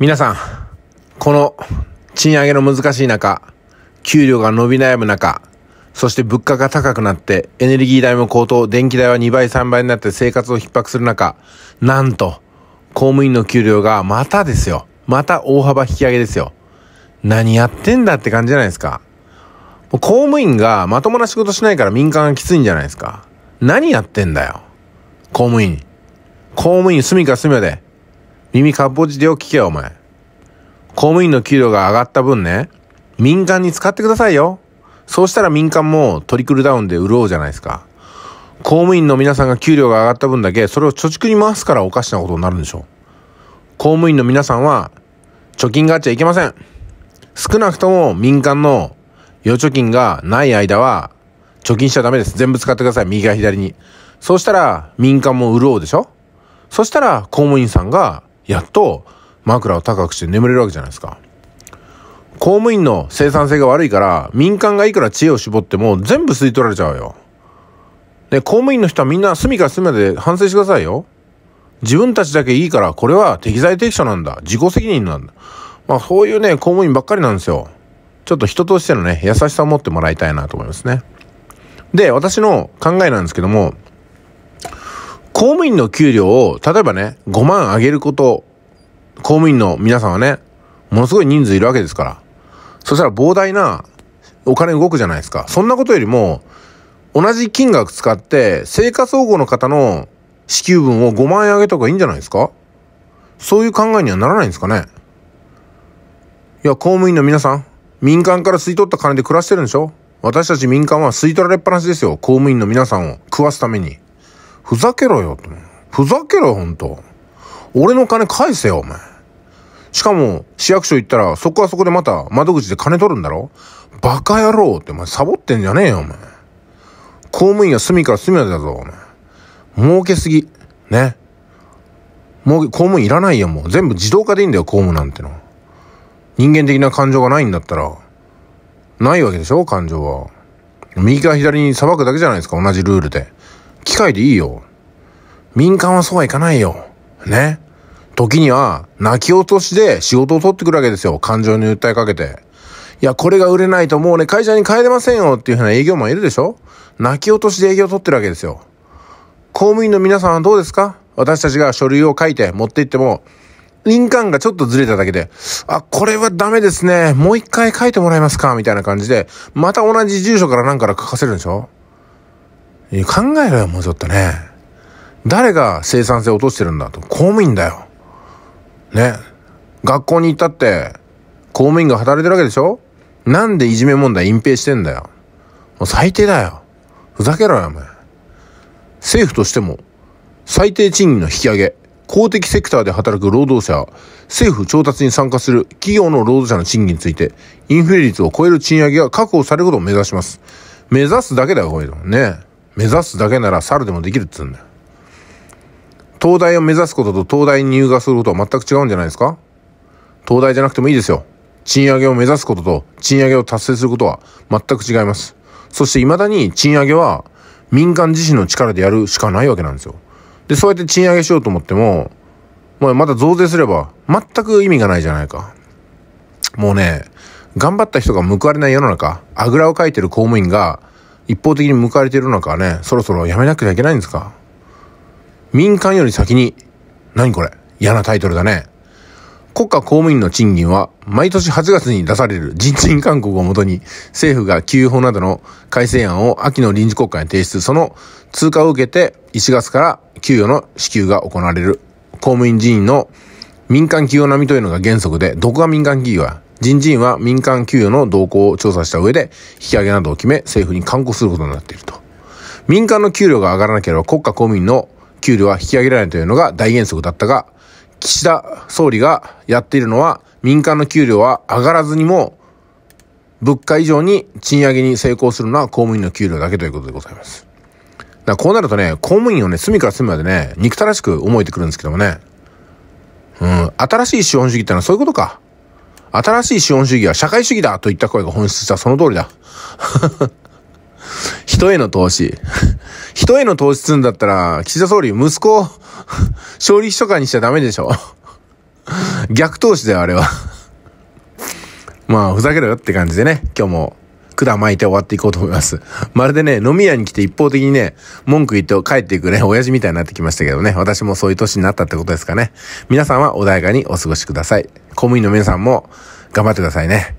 皆さん、この賃上げの難しい中、給料が伸び悩む中、そして物価が高くなってエネルギー代も高騰、電気代は2倍3倍になって生活を逼迫する中、なんと公務員の給料がまたですよ、また大幅引き上げですよ。何やってんだって感じじゃないですか。公務員がまともな仕事しないから民間がきついんじゃないですか。何やってんだよ公務員。公務員隅か隅まで耳かっぽじてよ、聞けよお前。公務員の給料が上がった分ね、民間に使ってくださいよ。そうしたら民間もトリクルダウンで潤うじゃないですか。公務員の皆さんが給料が上がった分だけそれを貯蓄に回すからおかしなことになるんでしょう。公務員の皆さんは貯金があっちゃいけません。少なくとも民間の預貯金がない間は貯金しちゃダメです。全部使ってください、右から左に。そうしたら民間も潤うでしょ。そしたら公務員さんがやっと枕を高くして眠れるわけじゃないですか。公務員の生産性が悪いから民間がいくら知恵を絞っても全部吸い取られちゃうよ。で、公務員の人はみんな隅から隅まで反省してくださいよ。自分たちだけいいから、これは適材適所なんだ、自己責任なんだ。まあそういうね、公務員ばっかりなんですよ。ちょっと人としてのね、優しさを持ってもらいたいなと思いますね。で、私の考えなんですけども、公務員の給料を例えばね、5万上げること、公務員の皆さんはね、ものすごい人数いるわけですから。そしたら膨大なお金動くじゃないですか。そんなことよりも、同じ金額使って生活保護の方の支給分を5万円上げた方がいいんじゃないですか。そういう考えにはならないんですかね。いや、公務員の皆さん、民間から吸い取った金で暮らしてるんでしょ。私たち民間は吸い取られっぱなしですよ、公務員の皆さんを食わすために。ふざけろよ、ふざけろよ、ほんと。俺の金返せよお前。しかも市役所行ったらそこはそこでまた窓口で金取るんだろ。バカ野郎って、お前サボってんじゃねえよお前。公務員は隅から隅までだぞお前。儲けすぎね。もう公務員いらないよ、もう全部自動化でいいんだよ公務なんての。人間的な感情がないんだったら、ないわけでしょ感情は。右から左に捌くだけじゃないですか、同じルールで。機械でいいよ。民間はそうはいかないよね。時には泣き落としで仕事を取ってくるわけですよ、感情に訴えかけて。いや、これが売れないともうね、会社に帰れませんよっていうふうな営業マンいるでしょ。泣き落としで営業を取ってるわけですよ。公務員の皆さんはどうですか。私たちが書類を書いて持って行っても、印鑑がちょっとずれただけで、あ、これはダメですね、もう一回書いてもらえますかみたいな感じで、また同じ住所から何から書かせるんでしょ。考えろよもうちょっとね。誰が生産性を落としてるんだと。公務員だよね。学校に行ったって公務員が働いてるわけでしょ。なんでいじめ問題隠蔽してんだよ。もう最低だよ、ふざけろよお前。政府としても最低賃金の引き上げ、公的セクターで働く労働者、政府調達に参加する企業の労働者の賃金についてインフレ率を超える賃上げが確保されることを目指します。目指すだけだよこれね。目指すだけなら猿でもできるっつうんだよ。東大を目指すことと東大に入学することは全く違うんじゃないですか。東大じゃなくてもいいですよ。賃上げを目指すことと賃上げを達成することは全く違います。そして未だに賃上げは民間自身の力でやるしかないわけなんですよ。で、そうやって賃上げしようと思っても、また増税すれば全く意味がないじゃないか。もうね、頑張った人が報われない世の中、あぐらをかいてる公務員が一方的に報われている中はね、そろそろやめなきゃいけないんですか。民間より先に、何これ、嫌なタイトルだね。国家公務員の賃金は毎年8月に出される人事勧告をもとに、政府が給与法などの改正案を秋の臨時国会に提出、その通過を受けて1月から給与の支給が行われる。公務員人員の民間給与並みというのが原則で、どこが民間企業や人事院は民間給与の動向を調査した上で引き上げなどを決め、政府に勧告することになっていると。民間の給料が上がらなければ国家公務員の給料は引き上げられないというのが大原則だったが、岸田総理がやっているのは、民間の給料は上がらずにも物価以上に賃上げに成功するのは公務員の給料だけということでございます。だからこうなるとね、公務員をね、隅から隅までね、憎たらしく思えてくるんですけどもね。新しい資本主義ってのはそういうことか。新しい資本主義は社会主義だといった声が本質した、その通りだ。人への投資。人への投資するんだったら、岸田総理、息子を、勝利秘書官にしちゃダメでしょ。逆投手だよ、あれは。まあ、ふざけろよって感じでね、今日も管巻いて終わっていこうと思います。まるでね、飲み屋に来て一方的にね、文句言って帰っていくね、親父みたいになってきましたけどね、私もそういう年になったってことですかね。皆さんは穏やかにお過ごしください。公務員の皆さんも頑張ってくださいね。